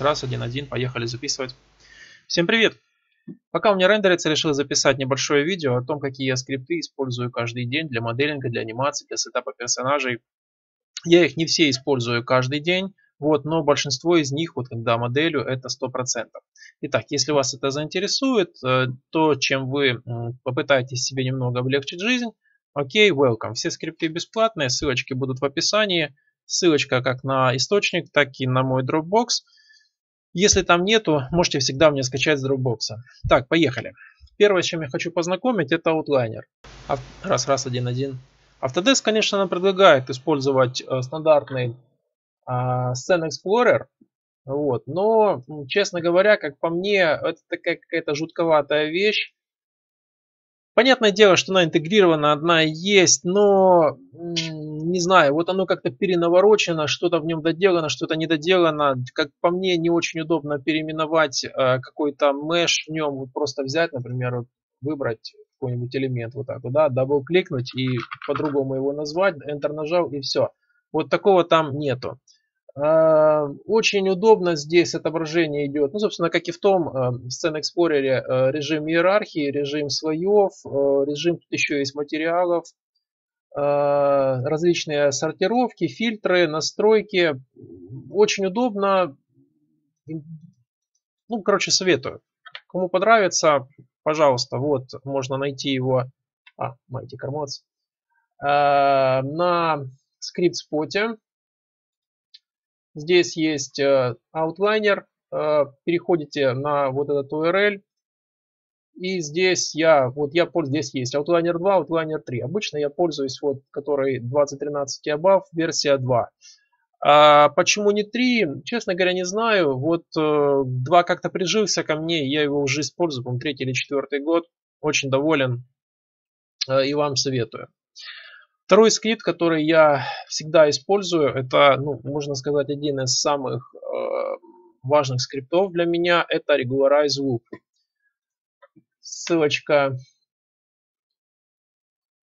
Раз, 1.1, поехали записывать. Всем привет! Пока у меня рендерится, решил записать небольшое видео о том, какие я скрипты использую каждый день для моделинга, для анимации, для сетапа персонажей. Я их не все использую каждый день, вот, но большинство из них, вот когда моделю, это 100%. Итак, если вас это заинтересует, то чем вы попытаетесь себе немного облегчить жизнь, окей, welcome. Все скрипты бесплатные, ссылочки будут в описании. Ссылочка как на источник, так и на мой Dropbox. Если там нету, можете всегда мне скачать с Dropbox. Так, поехали. Первое, с чем я хочу познакомить, это Outliner. Раз, 1.1. Autodesk, конечно, нам предлагает использовать стандартный Scene Explorer. Вот, но, честно говоря, как по мне, это такая какая-то жутковатая вещь. Понятное дело, что она интегрирована, одна есть, но не знаю, вот оно как-то перенаворочено, что-то в нем доделано, что-то недоделано. Как по мне, не очень удобно переименовать какой-то меш в нем, вот просто взять, например, вот, выбрать какой-нибудь элемент вот так вот, да, дабл-кликнуть и по-другому его назвать, Enter нажал и все. Вот такого там нету. Очень удобно здесь отображение идет, ну, собственно, как и в том Scene Explorer, режим иерархии, режим слоев, режим, тут еще есть материалов, различные сортировки, фильтры, настройки. Очень удобно. Ну, короче, советую. Кому понравится, пожалуйста, вот, можно найти его на скрипт-споте. Здесь есть Outliner, переходите на вот этот URL, и здесь здесь есть Outliner 2, Outliner 3. Обычно я пользуюсь вот, который 2013 и above, версия 2. Почему не 3? Честно говоря, не знаю. Вот 2 как-то прижился ко мне, я его уже использую, по-моему, 3-й или 4-й год. Очень доволен и вам советую. Второй скрипт, который я всегда использую, это, ну, можно сказать, один из самых важных скриптов для меня, это Regularize Loop. Ссылочка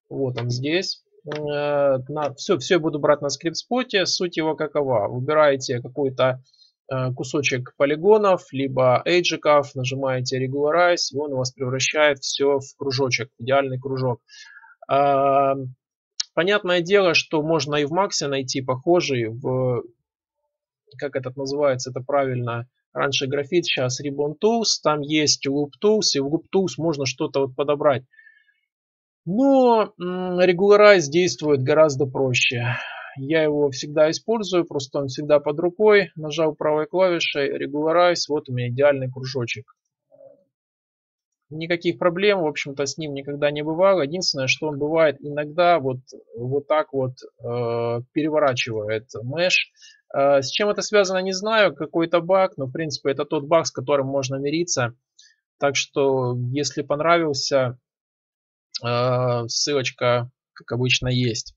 вот он здесь. Все я буду брать на скрипт-споте. Суть его какова? Выбираете какой-то кусочек полигонов, либо эйджиков, нажимаете Regularize, и он у вас превращает все в кружочек, идеальный кружок. Понятное дело, что можно и в Максе найти похожий, как этот называется, это правильно, раньше графит, сейчас Ribbon Tools, там есть Loop Tools, и в Loop Tools можно что-то вот подобрать. Но Regularize действует гораздо проще. Я его всегда использую, просто он всегда под рукой. Нажал правой клавишей Regularize, вот у меня идеальный кружочек. Никаких проблем, в общем-то, с ним никогда не бывало. Единственное, что он бывает иногда вот так вот переворачивает меш. С чем это связано, не знаю. Какой-то баг, но, в принципе, это тот баг, с которым можно мириться. Так что, если понравился, ссылочка, как обычно, есть.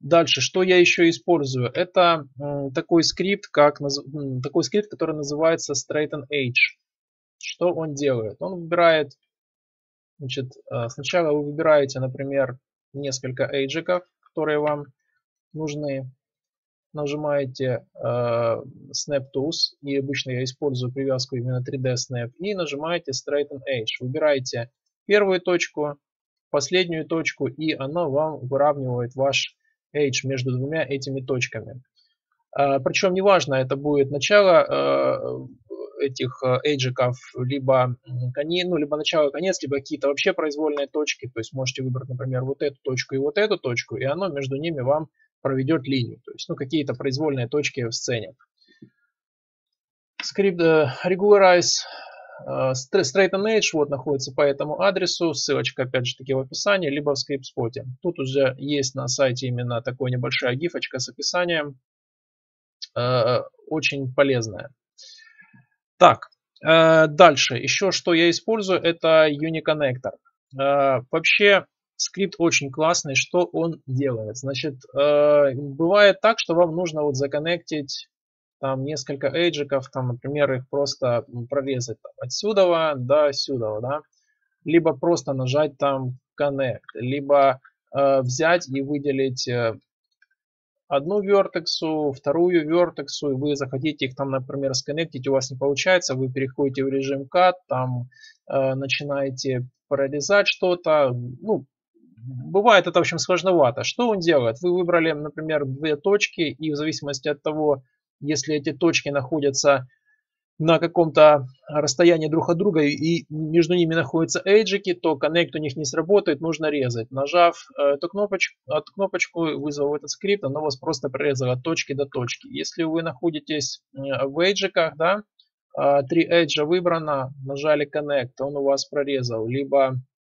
Дальше, что я еще использую? Это такой скрипт, который называется Straighten Edge. Что он делает? Он выбирает, значит, сначала вы выбираете, например, несколько эйджиков, которые вам нужны. Нажимаете Snap Tools, и обычно я использую привязку именно 3D Snap, и нажимаете Straighten Edge. Выбираете первую точку, последнюю точку, и она вам выравнивает ваш Edge между двумя этими точками. Причем неважно, это будет начало этих эйджиков, либо конец, либо начало, конец, либо какие-то вообще произвольные точки. То есть можете выбрать, например, вот эту точку, и оно между ними вам проведет линию. То есть, ну, какие-то произвольные точки в сцене. Скрипт Regularize Straighten Edge вот находится по этому адресу. Ссылочка, опять же таки, в описании, либо в скрипт-споте. Тут уже есть на сайте именно такая небольшая гифочка с описанием. Очень полезная. Так, дальше. Еще что я использую, это UniConnector. Вообще, скрипт очень классный. Что он делает? Значит, бывает так, что вам нужно вот законнектить там несколько эйджиков, там, например, их просто прорезать там, отсюда до сюда, да? Либо просто нажать там Connect, либо взять и выделить одну вертексу, вторую вертексу, и вы захотите их там, например, сконнектить, у вас не получается, вы переходите в режим Cut, там начинаете парализать что-то, ну, бывает это, в общем, сложновато. Что он делает? Вы выбрали, например, две точки, и в зависимости от того, если эти точки находятся на каком-то расстоянии друг от друга и между ними находятся эджики, то коннект у них не сработает, нужно резать. Нажав эту кнопочку вызвал этот скрипт, оно вас просто прорезало от точки до точки. Если вы находитесь в эджиках, да, 3 эджа выбрано, нажали коннект, он у вас прорезал. Либо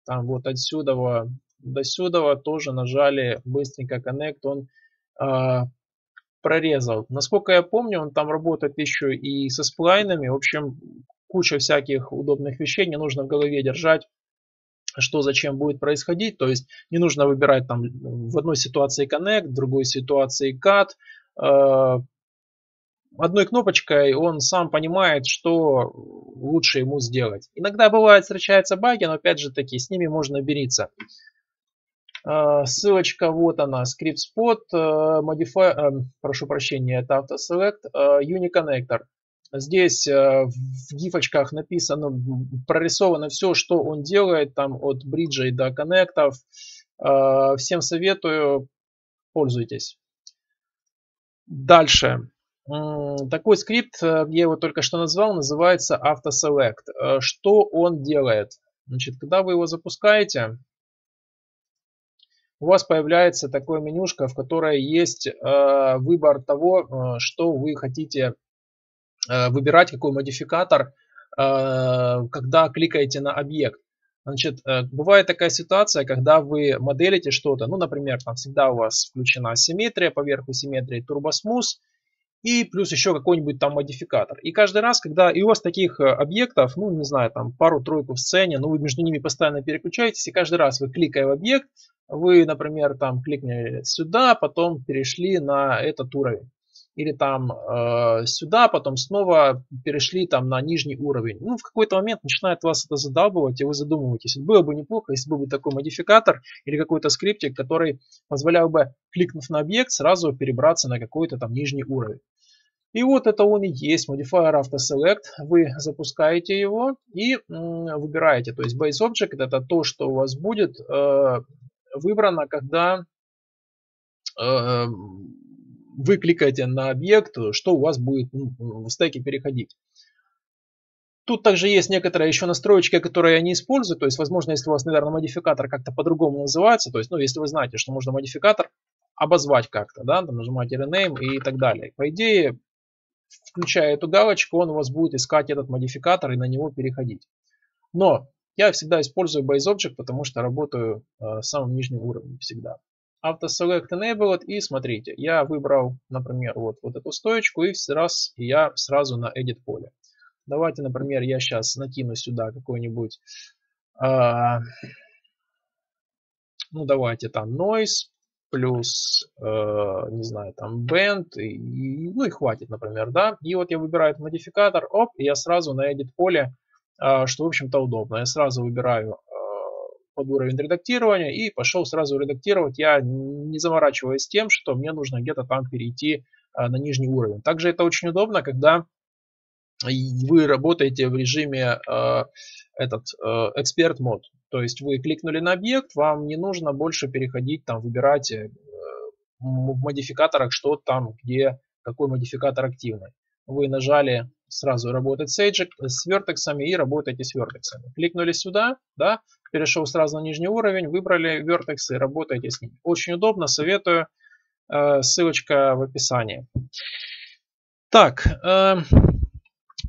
там вот отсюда до сюда тоже нажали быстренько коннект, он прорезал. Насколько я помню, он там работает еще и со сплайнами. В общем, куча всяких удобных вещей. Не нужно в голове держать, что зачем будет происходить. То есть не нужно выбирать там в одной ситуации connect, в другой ситуации cut. Одной кнопочкой он сам понимает, что лучше ему сделать. Иногда бывает, встречаются баги, но опять же таки с ними можно бороться. Ссылочка вот она, скрипт спот, прошу прощения, это автоселект, UniConnector. Здесь в гифочках написано, прорисовано все, что он делает, там от бриджей до коннектов. Всем советую, пользуйтесь. Дальше. Такой скрипт, я его только что назвал, называется автоселект. Что он делает? Значит, когда вы его запускаете, у вас появляется такое менюшка, в которой есть выбор того, что вы хотите выбирать, какой модификатор, когда кликаете на объект. Значит, бывает такая ситуация, когда вы моделите что-то, ну, например, там всегда у вас включена симметрия, поверху симметрии Turbosmooth, и плюс еще какой-нибудь там модификатор. И каждый раз, когда и у вас таких объектов, ну, не знаю, там пару-тройку в сцене, но вы между ними постоянно переключаетесь, и каждый раз вы кликая в объект, вы, например, там кликнули сюда, потом перешли на этот уровень. Или там сюда, потом снова перешли там на нижний уровень. Ну, в какой-то момент начинает вас это задалбывать, и вы задумываетесь. Было бы неплохо, если бы был такой модификатор или какой-то скриптик, который позволял бы, кликнув на объект, сразу перебраться на какой-то там нижний уровень. И вот это он и есть, Modifier Auto Select. Вы запускаете его и выбираете. То есть Base Object — это то, что у вас будет выбрано, когда вы кликаете на объект, что у вас будет в стеке переходить. Тут также есть некоторые еще настройки, которые я не использую. То есть, возможно, если у вас, наверное, модификатор как-то по-другому называется, то есть, ну, если вы знаете, что можно модификатор обозвать как-то, да, там нажимаете Rename и так далее. По идее, включая эту галочку, он у вас будет искать этот модификатор и на него переходить. Но я всегда использую Base Object, потому что работаю с самым нижним уровнем всегда. Auto Select Enabled, и смотрите, я выбрал, например, вот эту стоечку, и раз я сразу на Edit поле. Давайте, например, я сейчас накину сюда какой-нибудь, ну давайте там Noise, плюс, не знаю, там Bend, ну и хватит, например, да. И вот я выбираю этот модификатор, оп, и я сразу на Edit поле, что, в общем-то, удобно. Я сразу выбираю под уровень редактирования и пошел сразу редактировать. Я не заморачиваюсь тем, что мне нужно где-то там перейти на нижний уровень. Также это очень удобно, когда вы работаете в режиме этот expert mode. То есть вы кликнули на объект, вам не нужно больше переходить, там выбирать в модификаторах, что там, где, какой модификатор активный. Вы нажали сразу работать с вертексами и работаете с вертексами. Кликнули сюда, да, перешел сразу на нижний уровень, выбрали вертексы и работаете с ними. Очень удобно, советую. Ссылочка в описании. Так,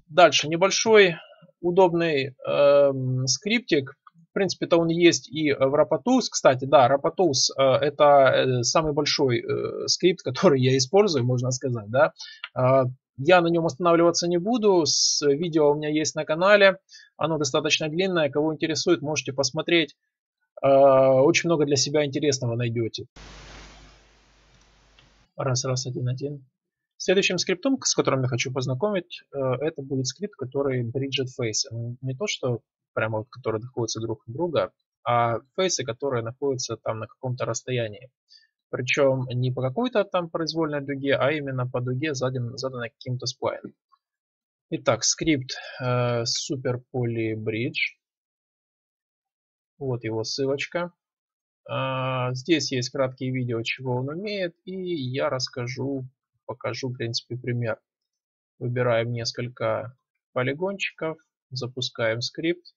дальше небольшой удобный скриптик. В принципе-то он есть и в RappaTools. Кстати, да, RappaTools — это самый большой скрипт, который я использую, можно сказать, да. Я на нем останавливаться не буду, видео у меня есть на канале, оно достаточно длинное, кого интересует, можете посмотреть, очень много для себя интересного найдете. Раз, один. Следующим скриптом, с которым я хочу познакомить, это будет скрипт, который бриджит фейсы. Не то, что прямо вот, которые находятся друг от друга, а фейсы, которые находятся там на каком-то расстоянии. Причем не по какой-то там произвольной дуге, а именно по дуге, заданной каким-то сплайном. Итак, скрипт SuperPolyBridge. Вот его ссылочка. Здесь есть краткие видео, чего он умеет. И я расскажу, покажу, в принципе, пример. Выбираем несколько полигончиков. Запускаем скрипт.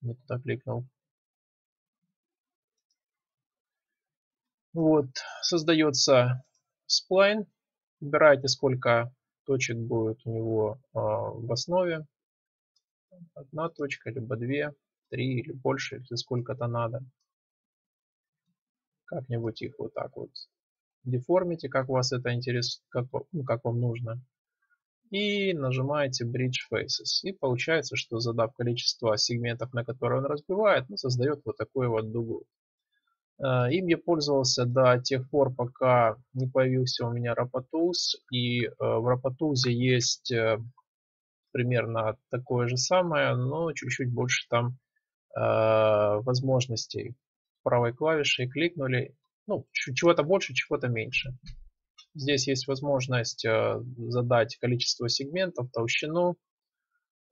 Не туда кликнул. Вот, создается сплайн. Выбираете, сколько точек будет у него в основе. Одна точка, либо две, три или больше, если сколько-то надо. Как-нибудь их вот так вот деформите, как вас это интересует, как вам нужно. И нажимаете Bridge Faces. И получается, что задав количество сегментов, на которые он разбивает, он создает вот такую вот дугу. Им я пользовался до тех пор, пока не появился у меня RappaTools. И в RappaTools есть примерно такое же самое, но чуть-чуть больше там возможностей. Правой клавишей кликнули. Ну, чего-то больше, чего-то меньше. Здесь есть возможность задать количество сегментов, толщину.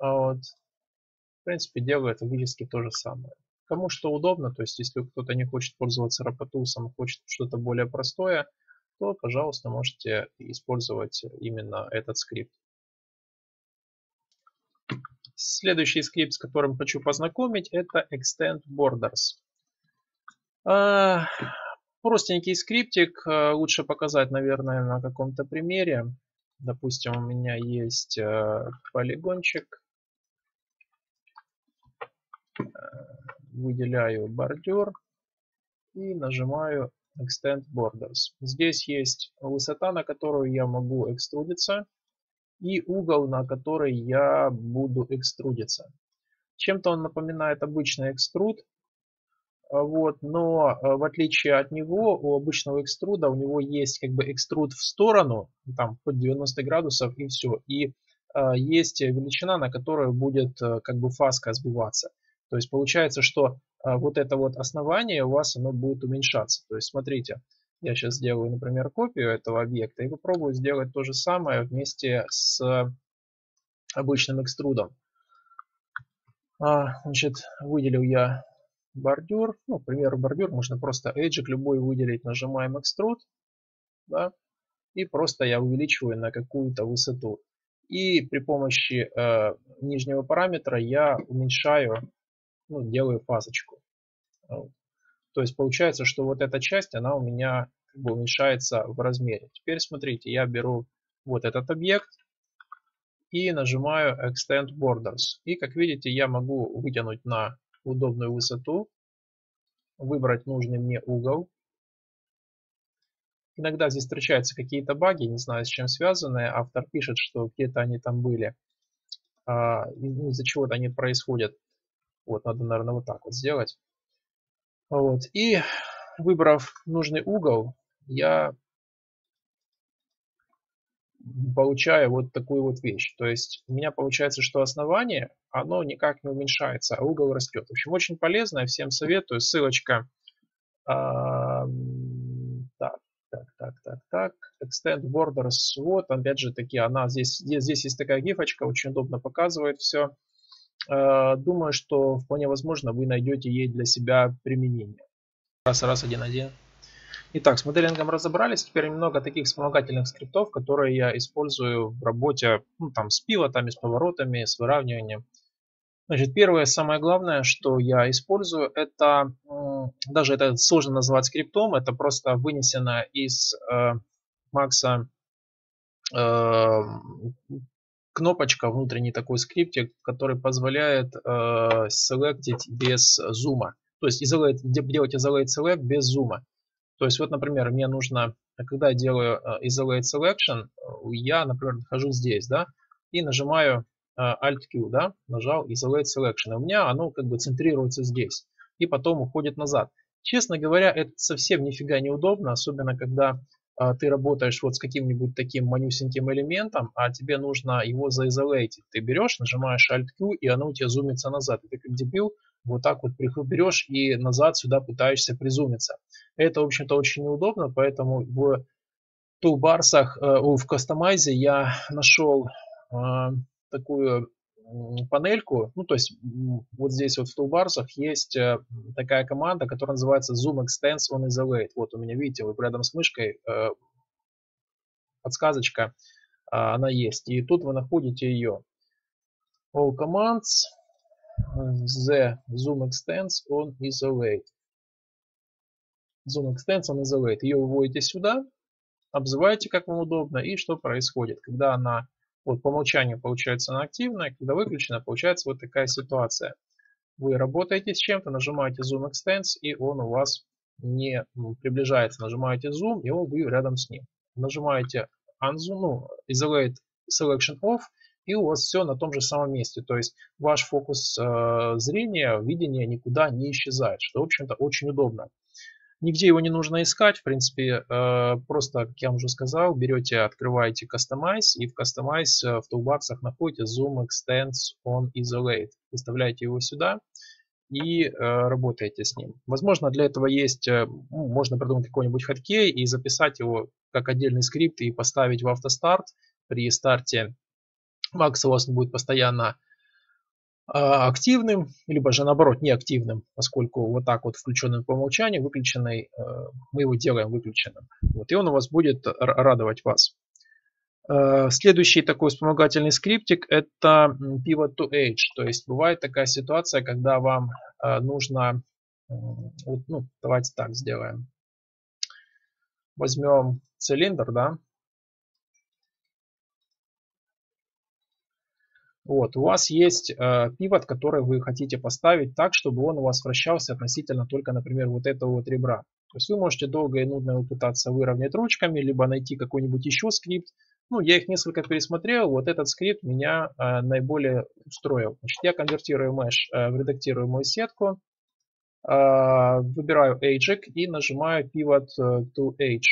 Вот. В принципе, делаю фактически то же самое. Кому что удобно, то есть если кто-то не хочет пользоваться RappaTools, хочет что-то более простое, то, пожалуйста, можете использовать именно этот скрипт. Следующий скрипт, с которым хочу познакомить, это Extend Borders. Простенький скриптик, лучше показать, наверное, на каком-то примере. Допустим, у меня есть полигончик. Выделяю бордюр и нажимаю Extend Borders. Здесь есть высота, на которую я могу экструдиться, и угол, на который я буду экструдиться. Чем-то он напоминает обычный экструд. Вот, но в отличие от него, у обычного экструда, у него есть как бы экструд в сторону, там под 90 градусов и все. И есть величина, на которую будет как бы фаска сбиваться. То есть получается, что вот это вот основание у вас оно будет уменьшаться. То есть смотрите, я сейчас сделаю, например, копию этого объекта и попробую сделать то же самое вместе с обычным экструдом. Значит, выделил я бордюр, ну, к примеру, бордюр можно просто эджик любой выделить, нажимаем Extrude, да, и просто я увеличиваю на какую-то высоту. И при помощи нижнего параметра я уменьшаю, ну, делаю фасочку. Вот. То есть получается, что вот эта часть, она у меня как бы уменьшается в размере. Теперь смотрите, я беру вот этот объект и нажимаю Extend Borders. И как видите, я могу вытянуть на удобную высоту, выбрать нужный мне угол. Иногда здесь встречаются какие-то баги, не знаю, с чем связаны. Автор пишет, что где-то они там были, из-за чего-то они происходят. Вот, надо, наверное, вот так вот сделать. Вот. И выбрав нужный угол, я получаю вот такую вот вещь. То есть у меня получается, что основание, оно никак не уменьшается, а угол растет. В общем, очень полезно, всем советую. Ссылочка. Extend Borders. Вот, опять же таки, она здесь есть такая гифочка, очень удобно показывает все. Думаю, что вполне возможно вы найдете ей для себя применение. Раз, один. Итак, с моделингом разобрались. Теперь немного таких вспомогательных скриптов, которые я использую в работе, ну, там, с пивотами, с поворотами, с выравниванием. Значит, первое, самое главное, что я использую, это, даже это сложно назвать скриптом, это просто вынесено из Макса кнопочка, внутренний такой скриптик, который позволяет селектить без зума. То есть делать isolate select без зума. То есть вот, например, мне нужно, когда я делаю Isolate Selection, я, например, нахожу здесь, да, и нажимаю Alt-Q, да, нажал Isolate Selection, и у меня оно как бы центрируется здесь, и потом уходит назад. Честно говоря, это совсем нифига неудобно, особенно когда ты работаешь вот с каким-нибудь таким манюсеньким элементом, а тебе нужно его заизолейтить. Ты берешь, нажимаешь Alt-Q, и оно у тебя зумится назад, и ты как дебил вот так вот берешь и назад сюда пытаешься призумиться. Это, в общем-то, очень неудобно, поэтому в тулбарсах, в кастомайзе я нашел такую панельку, ну, то есть вот здесь вот в тулбарсах есть такая команда, которая называется Zoom Extends on Isolate. Вот у меня, видите, вот рядом с мышкой подсказочка, она есть. И тут вы находите ее. All commands, the Zoom Extends on Isolate. Zoom Extends on Isolate. Ее выводите сюда, обзываете как вам удобно, и что происходит? Когда она вот по умолчанию получается она активная, когда выключена, получается вот такая ситуация. Вы работаете с чем-то, нажимаете Zoom Extends, и он у вас не приближается. Нажимаете Zoom, и он вы рядом с ним. Нажимаете Unzoom, ну, Isolate Selection Off, и у вас все на том же самом месте. То есть ваш фокус зрения, видения никуда не исчезает, что, в общем-то, очень удобно. Нигде его не нужно искать, в принципе, просто, как я вам уже сказал, берете, открываете Customize, и в Customize в тулбарсах находите Zoom Extends on Isolate. Выставляете его сюда и работаете с ним. Возможно, для этого есть, можно придумать какой-нибудь хоткей и записать его как отдельный скрипт и поставить в автостарт. При старте Max у вас будет постоянно активным, либо же наоборот неактивным, поскольку вот так вот включенным по умолчанию, выключенный, мы его делаем выключенным. Вот, и он у вас будет радовать вас. Следующий такой вспомогательный скриптик — это Pivot to Edge. То есть бывает такая ситуация, когда вам нужно, ну, давайте так сделаем. Возьмем цилиндр, да. Вот, у вас есть пивот, который вы хотите поставить так, чтобы он у вас вращался относительно только, например, вот этого вот ребра. То есть вы можете долго и нудно его пытаться выровнять ручками, либо найти какой-нибудь еще скрипт. Ну, я их несколько пересмотрел, вот этот скрипт меня наиболее устроил. Значит, я конвертирую mesh, редактирую мою сетку, выбираю edge и нажимаю pivot to edge.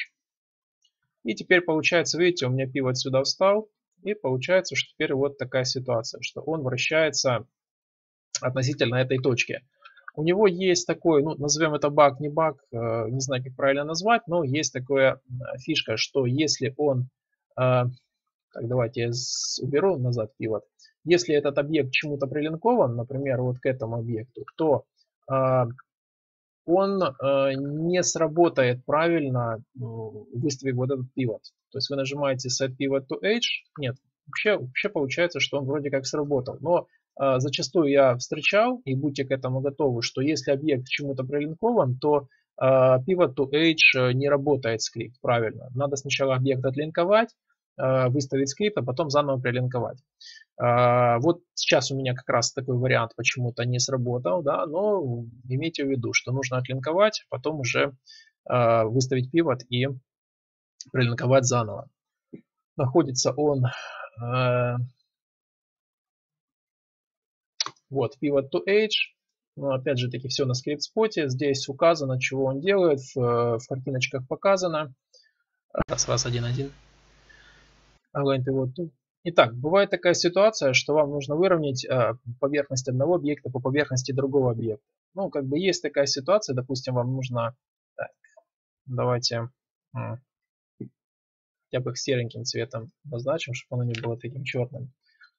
И теперь получается, видите, у меня пивот сюда встал. И получается, что теперь вот такая ситуация, что он вращается относительно этой точки. У него есть такой, ну, назовем это баг, не баг, не знаю, как правильно назвать, но есть такая фишка, что если он, так, давайте я уберу назад пивот, если этот объект к чему-то прилинкован, например, вот к этому объекту, то он не сработает правильно, выставив вот этот пивот. То есть вы нажимаете Set Pivot to Edge. Нет, вообще получается, что он вроде как сработал. Но зачастую я встречал, и будьте к этому готовы, что если объект к чему-то прилинкован, то Pivot to Edge не работает скрипт правильно. Надо сначала объект отлинковать, выставить скрипт, а потом заново прилинковать. Вот сейчас у меня как раз такой вариант почему-то не сработал, да, но имейте в виду, что нужно отлинковать, потом уже выставить пивот и прилинковать заново. Находится он вот pivot to edge. Но опять же таки все на скрипт-споте. Здесь указано, чего он делает, в картиночках показано. Раз 1.1. Итак, бывает такая ситуация, что вам нужно выровнять поверхность одного объекта по поверхности другого объекта. Ну, как бы есть такая ситуация, допустим, вам нужно... Так, давайте хотя бы их сереньким цветом назначим, чтобы оно не было таким черным.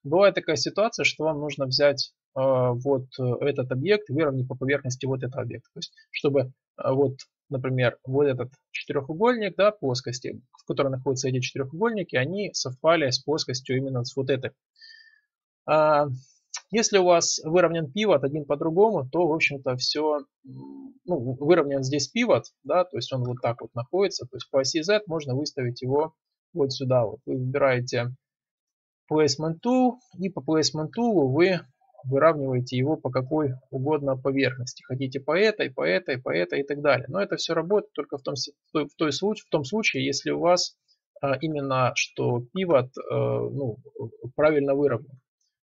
Бывает такая ситуация, что вам нужно взять вот этот объект и выровнять по поверхности вот этого объекта. То есть, чтобы вот... Например, вот этот четырехугольник, да, плоскости, в которой находятся эти четырехугольники, они совпали с плоскостью именно с вот этой. Если у вас выровнен пивот один по-другому, то, в общем-то, все, ну, выровнен здесь пивот, да, то есть он вот так вот находится, то есть по оси Z можно выставить его вот сюда. Вот. Вы выбираете Placement Tool, и по Placement Tool вы выравниваете его по какой угодно поверхности. Хотите по этой, по этой, по этой и так далее. Но это все работает только в том случае, если у вас именно что пивот ну, правильно выровнен.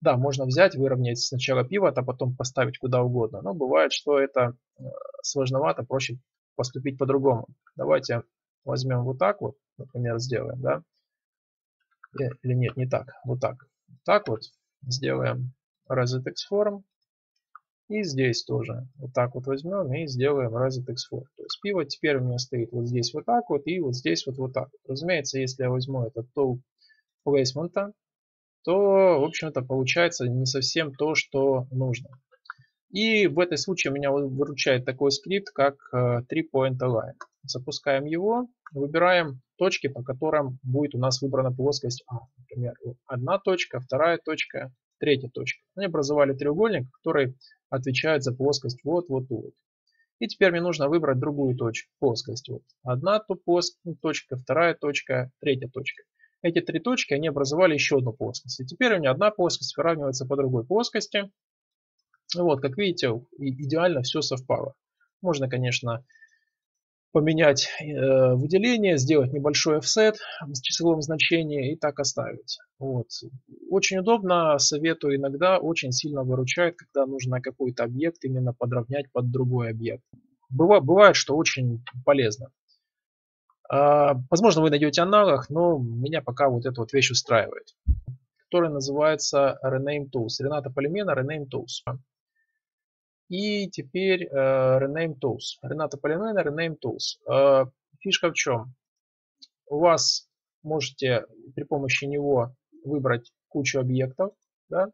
Да, можно взять, выровнять сначала пивот, а потом поставить куда угодно. Но бывает, что это сложновато, проще поступить по-другому. Давайте возьмем вот так вот, например, сделаем, да? Или нет, не так, вот так. Вот так вот сделаем. Reset X Form. И здесь тоже вот так вот возьмем и сделаем Raised X4. То есть пиво теперь у меня стоит вот здесь вот так вот и вот здесь вот так. Разумеется, если я возьму этот Tool Placement, то, в общем-то, получается не совсем то, что нужно. И в этой случае меня выручает такой скрипт, как 3 point align. Запускаем его, выбираем точки, по которым будет у нас выбрана плоскость А. Например, одна точка, вторая точка, третья точка. Они образовали треугольник, который отвечает за плоскость вот. И теперь мне нужно выбрать другую точку, плоскость. Вот. Одна точка, вторая точка, третья точка. Эти три точки, они образовали еще одну плоскость. И теперь у меня одна плоскость выравнивается по другой плоскости. Вот, как видите, идеально все совпало. Можно, конечно, поменять выделение, сделать небольшой офсет в числовом значении и так оставить. Вот. Очень удобно, советую иногда, очень сильно выручает, когда нужно какой-то объект именно подровнять под другой объект. Бывает, что очень полезно. Возможно, вы найдете аналог, но меня пока вот эта вот вещь устраивает. Которая называется Rename Tools. Рената Полимена, Rename Tools. И теперь Rename Tools. Рената Полимена, Rename Tools. Фишка в чем? У вас можете при помощи него выбрать кучу объектов. Да?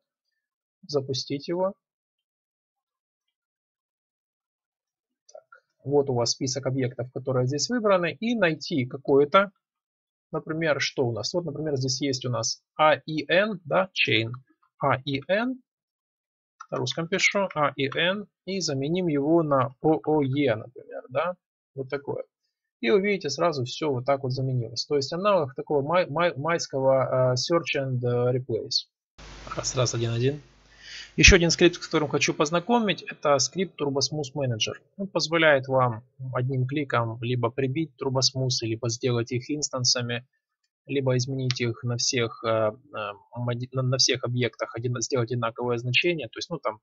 Запустить его. Так. Вот у вас список объектов, которые здесь выбраны. И найти какое-то. Например, что у нас? Вот, например, здесь есть у нас AIN, да, chain. AIN. На русском пишу AIN и заменим его на OOE, например, да, вот такое. И вы видите, сразу все вот так вот заменилось. То есть аналог такого майского search and replace. Раз, 1.1. Еще один скрипт, с которым хочу познакомить, это скрипт Turbosmooth Manager. Он позволяет вам одним кликом либо прибить Turbosmooth, либо сделать их инстансами, либо изменить их на всех объектах, сделать одинаковое значение. То есть, ну, там,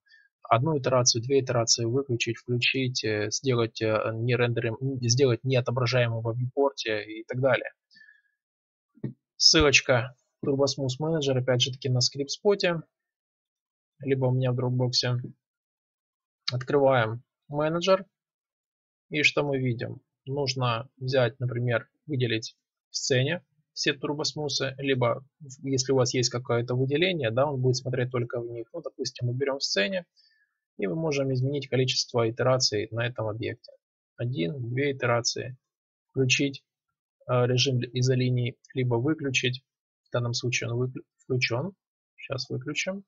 одну итерацию, две итерации выключить, включить, сделать неотображаемым в вьюпорте и так далее. Ссылочка Turbosmooth Manager, опять же таки, на скрипт-споте. Либо у меня в Dropbox. Открываем менеджер. И что мы видим? Нужно взять, например, выделить в сцене все турбосмусы. Либо, если у вас есть какое-то выделение, да, он будет смотреть только в них. Ну, допустим, мы берем в сцене. И мы можем изменить количество итераций на этом объекте. 1, 2 итерации. Включить режим из-за линии, либо выключить. В данном случае он включен. Сейчас выключим.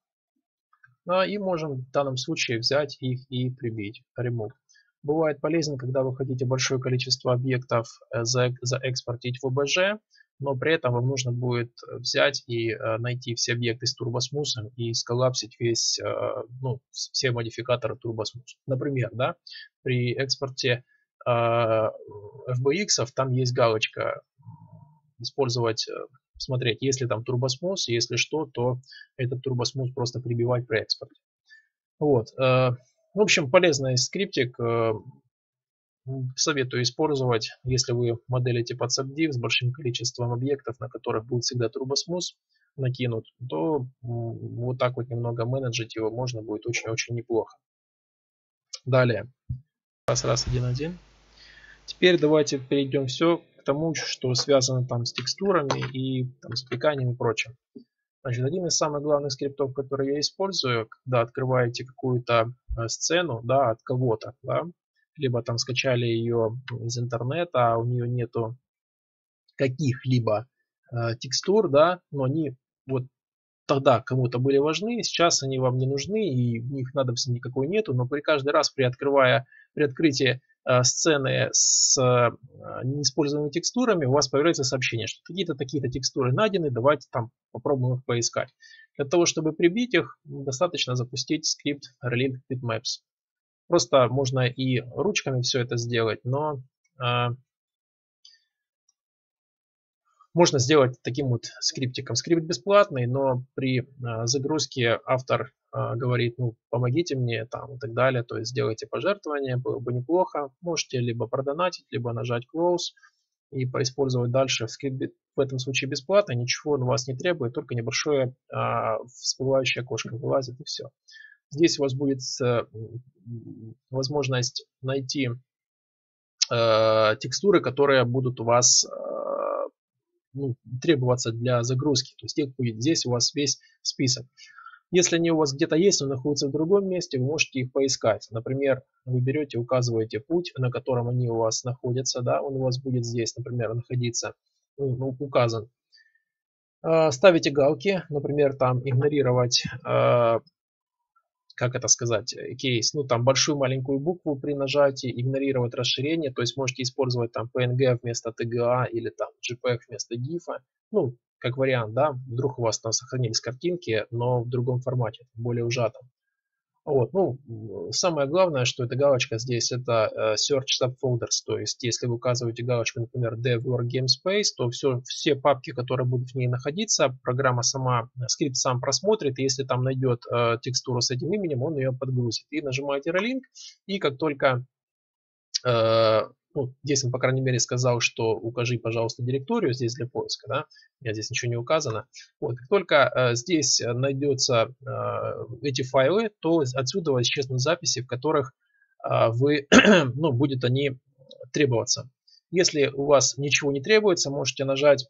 И можем в данном случае взять их и прибить. Remove. Бывает полезен, когда вы хотите большое количество объектов заэкспортить в ОБЖ, но при этом вам нужно будет взять и найти все объекты с турбосмусом и сколлапсить весь, ну, все модификаторы турбосмус. Например, да, при экспорте FBX там есть галочка «Использовать». Смотреть, если там турбосмус, если что, то этот турбосмус просто прибивать при экспорте. Вот. В общем, полезный скриптик. Советую использовать, если вы моделите под SubDiv с большим количеством объектов, на которых будет всегда турбосмус накинут, то вот так вот немного менеджить его можно будет очень-очень неплохо. Далее. Раз, 1.1. Теперь давайте перейдем все тому, что связано там с текстурами и там, с кликанием и прочим. Значит, один из самых главных скриптов, которые я использую, когда открываете какую-то сцену, да, от кого-то, да, либо там скачали ее из интернета, а у нее нету каких-либо текстур, да, но они вот тогда кому-то были важны, сейчас они вам не нужны и в них надобности никакой нету, но при каждый раз при открытии сцены с неиспользованными текстурами, у вас появляется сообщение, что какие-то такие-то текстуры найдены, давайте там попробуем их поискать. Для того, чтобы прибить их, достаточно запустить скрипт Relink Bitmaps. Просто можно и ручками все это сделать, но можно сделать таким вот скриптиком. Скрипт бесплатный, но при загрузке автор говорит, ну, помогите мне, там, и так далее, то есть сделайте пожертвование, было бы неплохо. Можете либо продонатить, либо нажать Close и поиспользовать дальше. Скрипт в этом случае бесплатно, ничего он у вас не требует, только небольшое всплывающее окошко вылазит и все. Здесь у вас будет возможность найти текстуры, которые будут у вас требоваться для загрузки. То есть здесь у вас весь список. Если они у вас где-то есть, но находятся в другом месте, вы можете их поискать. Например, вы берете, указываете путь, на котором они у вас находятся. Да? Он у вас будет здесь, например, находиться, указан. Ставите галки, например, там игнорировать, как это сказать, кейс. Ну, там большую маленькую букву при нажатии, игнорировать расширение. То есть можете использовать там PNG вместо TGA или там JPEG вместо GIF. Ну, как вариант, да, вдруг у вас там сохранились картинки, но в другом формате, более ужатом. Вот, ну, самое главное, что эта галочка здесь, это Search Subfolders, то есть если вы указываете галочку, например, Dev Work Game Space, то все папки, которые будут в ней находиться, программа сама, скрипт сам просмотрит, и если там найдет текстуру с этим именем, он ее подгрузит. И нажимаете Relink, и как только, здесь он, по крайней мере, сказал, что укажи, пожалуйста, директорию, здесь для поиска, да, у меня здесь ничего не указано. Вот, как только здесь найдется эти файлы, то отсюда исчезнут записи, в которых будут они требоваться. Если у вас ничего не требуется, можете нажать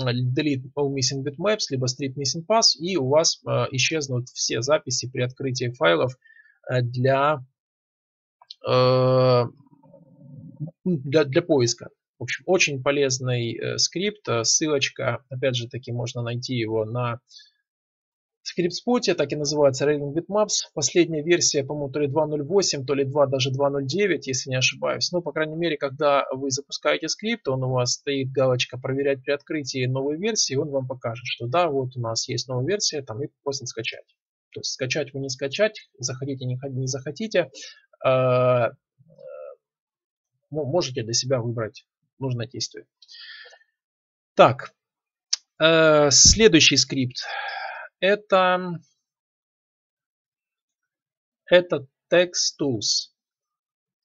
Delete All Missing Bitmaps, либо Strip Missing Pass, и у вас исчезнут все записи при открытии файлов для... Для поиска. В общем, очень полезный скрипт. Ссылочка, опять же таки, можно найти его на скрипт-споте. Так и называется Relink Bitmaps. Последняя версия, по-моему, то ли 2.08, то ли 2, даже 2.09, если не ошибаюсь. Но, по крайней мере, когда вы запускаете скрипт, он у вас стоит галочка «Проверять при открытии новой версии», он вам покажет, что да, вот у нас есть новая версия, там и просто скачать. То есть скачать вы не скачать, захотите, не захотите. Можете для себя выбрать нужное действие. Так, следующий скрипт. Это Textools.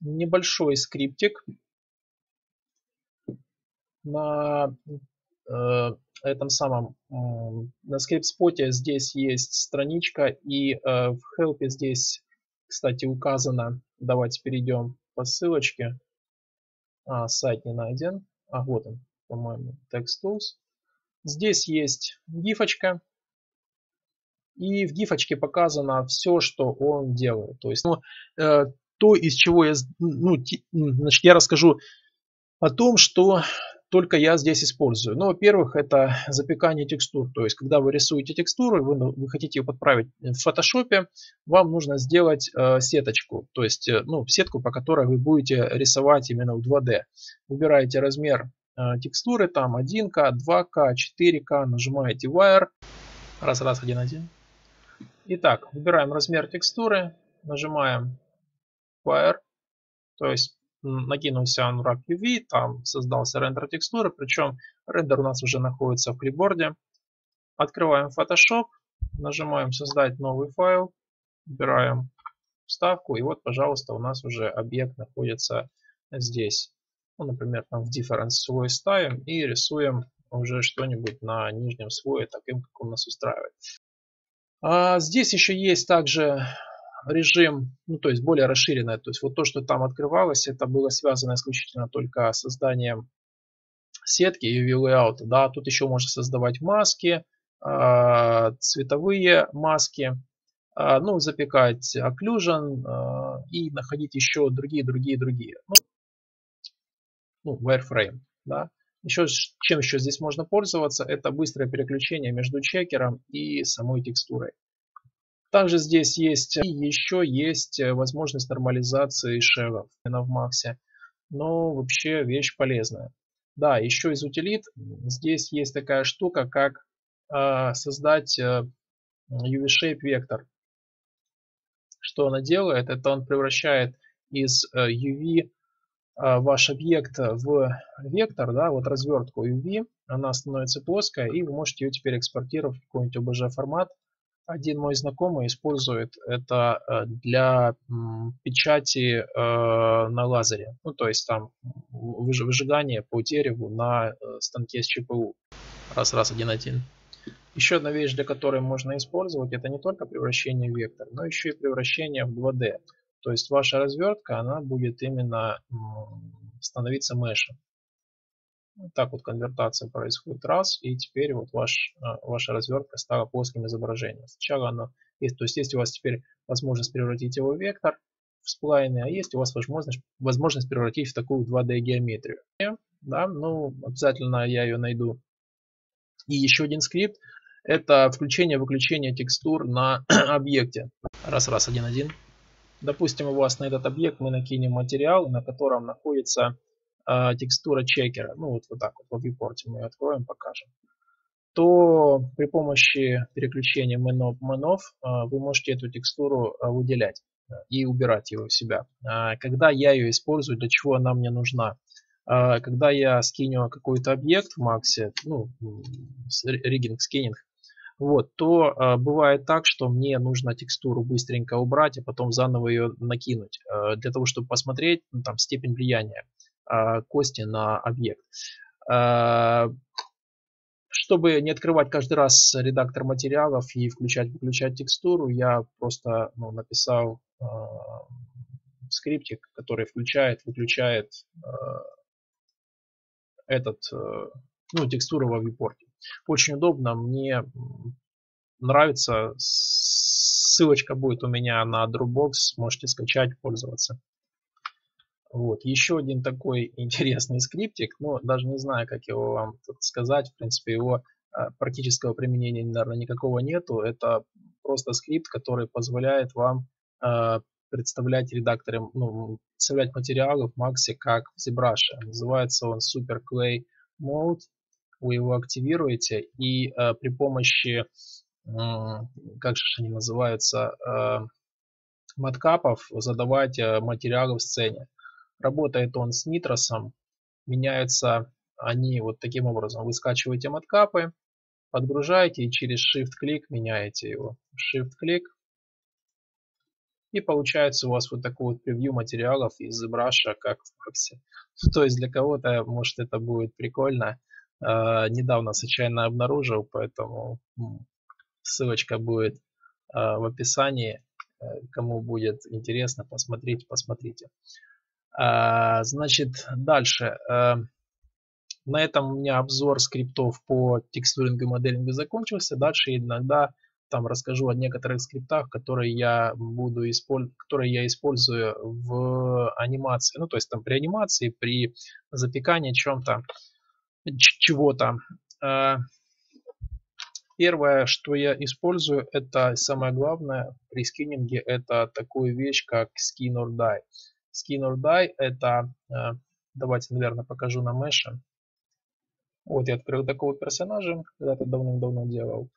Небольшой скриптик. На этом самом, на скрипт-споте здесь есть страничка. И в Help здесь, кстати, указано. Давайте перейдем по ссылочке. Сайт не найден. Вот он, по-моему, Textools. Здесь есть гифочка. И в гифочке показано все, что он делает. То есть, то, из чего я... значит, я расскажу о том, что только я здесь использую. Ну, во-первых, это запекание текстур. То есть, когда вы рисуете текстуру, вы хотите ее подправить в фотошопе, вам нужно сделать сеточку. То есть, сетку, по которой вы будете рисовать именно в 2D. Выбираете размер текстуры, там 1К, 2К, 4К, нажимаете Wire. Раз, 1. Итак, выбираем размер текстуры, нажимаем Wire. То есть, накинулся он в Wrap UV, там создался рендер текстуры, причем рендер у нас уже находится в клипборде. Открываем Photoshop, нажимаем создать новый файл, выбираем вставку, и вот, пожалуйста, у нас уже объект находится здесь. Ну, например, там в Difference слой ставим и рисуем уже что-нибудь на нижнем слое, таким, как он нас устраивает. А здесь еще есть также режим, то есть более расширенное. То есть вот то, что там открывалось, это было связано исключительно только с созданием сетки и UV-layout. Да? Тут еще можно создавать маски, цветовые маски, запекать occlusion и находить еще другие. Wireframe. Да? Еще, чем еще здесь можно пользоваться, это быстрое переключение между чекером и самой текстурой. Также здесь есть возможность нормализации шагов в Максе. Но вообще вещь полезная. Да, еще из утилит здесь есть такая штука, как создать UV-shape вектор. Что она делает? Это он превращает из UV ваш объект в вектор, да, вот развертку UV. Она становится плоская, и вы можете ее теперь экспортировать в какой-нибудь OBJ формат. Один мой знакомый использует это для печати на лазере. То есть там выжигание по дереву на станке с ЧПУ. Раз, 1. Еще одна вещь, для которой можно использовать, это не только превращение в вектор, но еще и превращение в 2D. То есть ваша развертка, она будет именно становиться мешем. Вот так вот конвертация происходит раз, и теперь вот ваша развертка стала плоским изображением. Сначала она есть, то есть у вас теперь возможность превратить его в вектор, в сплайны, а есть у вас возможность превратить в такую 2D геометрию. Да, ну, обязательно я ее найду. И еще один скрипт. Это включение-выключение текстур на объекте. Раз, 1.1. Допустим, у вас на этот объект мы накинем материал, на котором находится текстура чекера. Ну, вот так вот, в вьюпорте мы ее откроем, покажем. То при помощи переключения Man-Off вы можете эту текстуру выделять и убирать ее у себя. Когда я ее использую, для чего она мне нужна? Когда я скиню какой-то объект в Максе, ну, риггинг, скининг, вот, то бывает так, что мне нужно текстуру быстренько убрать, а потом заново ее накинуть, для того, чтобы посмотреть, ну, там, степень влияния кости на объект. Чтобы не открывать каждый раз редактор материалов и включать-выключать текстуру, я просто написал скриптик, который включает-выключает текстуру во вьюпорте. Очень удобно, мне нравится. Ссылочка будет у меня на Dropbox, можете скачать, пользоваться. Вот. Еще один такой интересный скриптик, но даже не знаю, как его вам тут сказать. В принципе, его практического применения, наверное, никакого нету. Это просто скрипт, который позволяет вам представлять редактором, представлять материалы в Максе как в ZBrush. Называется он Super Clay Mode. Вы его активируете и при помощи, как же они называются, маткапов задавать материалы в сцене. Работает он с нитросом, меняются они вот таким образом. Вы скачиваете маткапы, подгружаете и через Shift-клик меняете его. Shift-клик. И получается у вас вот такой вот превью материалов из ZBrush, как в Максе. То есть для кого-то, может, это будет прикольно. Недавно случайно обнаружил, поэтому ссылочка будет в описании. Кому будет интересно, посмотрите, посмотрите. Значит, дальше. На этом у меня обзор скриптов по текстурингу и моделингу закончился. Дальше иногда там расскажу о некоторых скриптах, которые я использую в анимации. Ну, то есть там при анимации, при запекании чего-то. Первое, что я использую, это самое главное при скиннинге, это такую вещь, как Skin or Die. Skin or Die это, давайте, наверное, покажу на меше. Вот я открыл такого персонажа, когда-то давным-давно делал.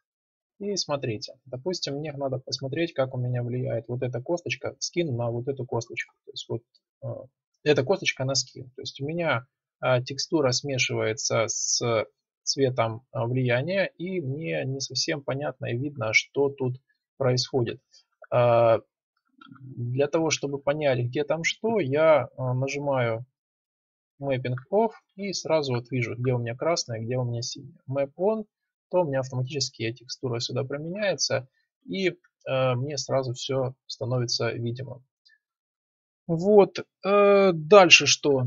И смотрите, допустим, мне надо посмотреть, как у меня влияет вот эта косточка, скин на вот эту косточку. То есть вот эта косточка на скин. То есть у меня текстура смешивается с цветом влияния, и мне не совсем понятно и видно, что тут происходит. Для того, чтобы понять, где там что, я нажимаю Mapping Off и сразу вот вижу, где у меня красное, где у меня синее. Map On, то у меня автоматически текстура сюда применяется, и мне сразу все становится видимым. Вот, дальше что?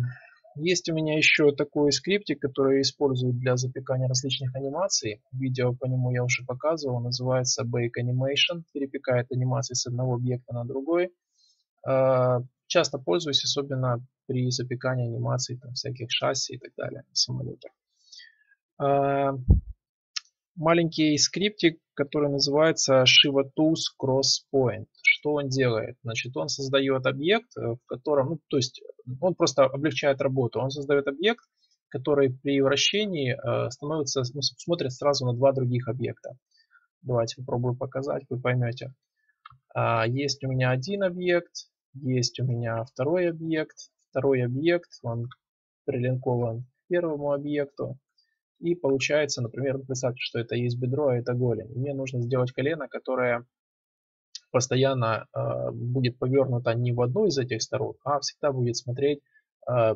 Есть у меня еще такой скриптик, который я использую для запекания различных анимаций. Видео по нему я уже показывал. Называется Bake Animation. Перепекает анимации с одного объекта на другой. Часто пользуюсь, особенно при запекании анимаций там, всяких шасси и так далее, самолетов. Маленький скриптик, который называется ShivaTools Cross Point. Что он делает? Значит, он создает объект, в котором, ну, то есть он просто облегчает работу. Он создает объект, который при вращении становится, смотрит сразу на два других объекта. Давайте попробую показать, вы поймете. Есть у меня один объект, есть у меня второй объект. Второй объект, он прилинкован к первому объекту. И получается, например, представьте, что это есть бедро, а это голень. Мне нужно сделать колено, которое постоянно будет повернуто не в одну из этих сторон, а всегда будет смотреть на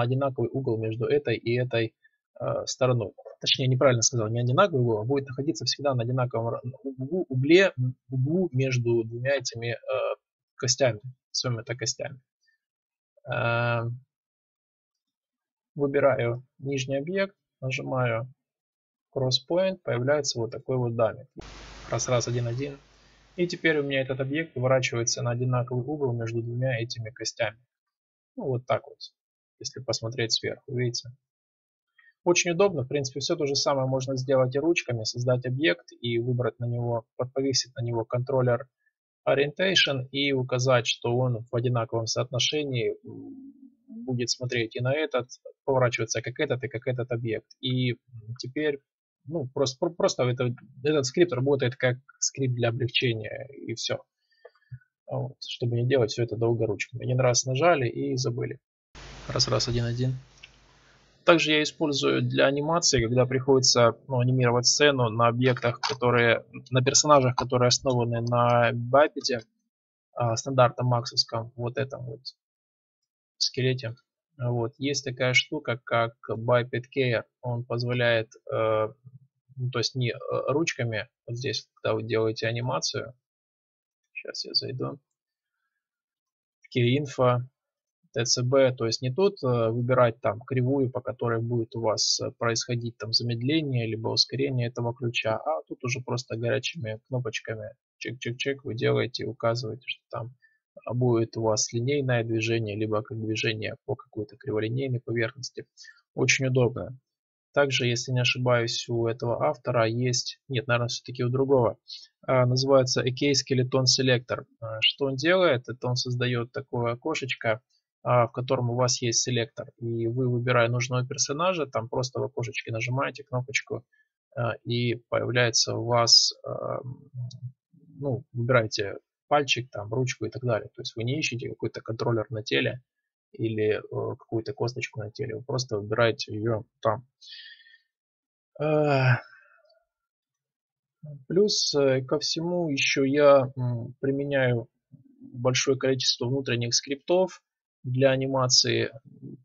одинаковый угол между этой и этой стороной. Точнее, неправильно сказал, не одинаковый угол, он будет находиться всегда на одинаковом углу между двумя этими костями, своими это костями. Выбираю нижний объект, нажимаю Cross Point, появляется вот такой вот дамик. Раз, один. И теперь у меня этот объект поворачивается на одинаковый угол между двумя этими костями. Ну, вот так вот, если посмотреть сверху, видите? Очень удобно, в принципе, все то же самое можно сделать и ручками, создать объект и выбрать на него, повесить на него контроллер Orientation и указать, что он в одинаковом соотношении будет смотреть и на этот, поворачиваться как этот объект. И теперь, ну, просто этот скрипт работает как скрипт для облегчения и все. Вот, чтобы не делать все это долго ручками. Один раз нажали и забыли. Раз, один. Также я использую для анимации, когда приходится анимировать сцену на объектах, которые на персонажах, которые основаны на бипеде, стандартном максовском, вот этом вот скелете. Вот. Есть такая штука, как Biped Care. Он позволяет, то есть не ручками, вот здесь, когда вы делаете анимацию. Сейчас я зайду. Key-info. ТЦБ, то есть не тут выбирать там кривую, по которой будет у вас происходить там замедление либо ускорение этого ключа, а тут уже просто горячими кнопочками чик-чик-чик вы делаете, указываете, что там будет у вас линейное движение, либо как движение по какой-то криволинейной поверхности. Очень удобно. Также, если не ошибаюсь, у этого автора есть, нет, наверное, все-таки у другого, называется Ikea Skeleton Selector. Что он делает? Это он создает такое окошечко, в котором у вас есть селектор, и вы, выбирая нужного персонажа, там просто в окошечке нажимаете кнопочку, и появляется у вас, ну, выбираете пальчик, там, ручку и так далее. То есть вы не ищете какой-то контроллер на теле или какую-то косточку на теле, вы просто выбираете ее там. Плюс ко всему еще я применяю большое количество внутренних скриптов для анимации,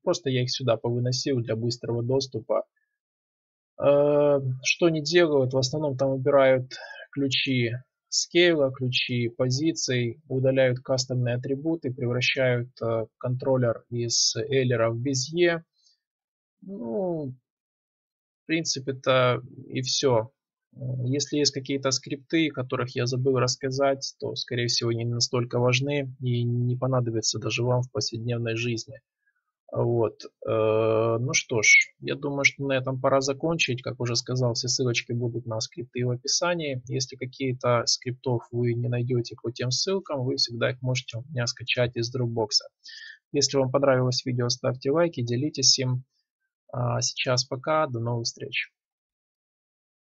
просто я их сюда повыносил для быстрого доступа. Что они делают? В основном там убирают ключи скейла, ключи позиций, удаляют кастомные атрибуты, превращают контроллер из Эйлера в Безье. Ну, в принципе-то и все. Если есть какие-то скрипты, которых я забыл рассказать, то, скорее всего, они не настолько важны и не понадобятся даже вам в повседневной жизни. Вот. Ну что ж, я думаю, что на этом пора закончить. Как уже сказал, все ссылочки будут на скрипты в описании. Если какие-то скриптов вы не найдете по тем ссылкам, вы всегда их можете у меня скачать из Dropbox. Если вам понравилось видео, ставьте лайки, делитесь им. А сейчас пока, до новых встреч.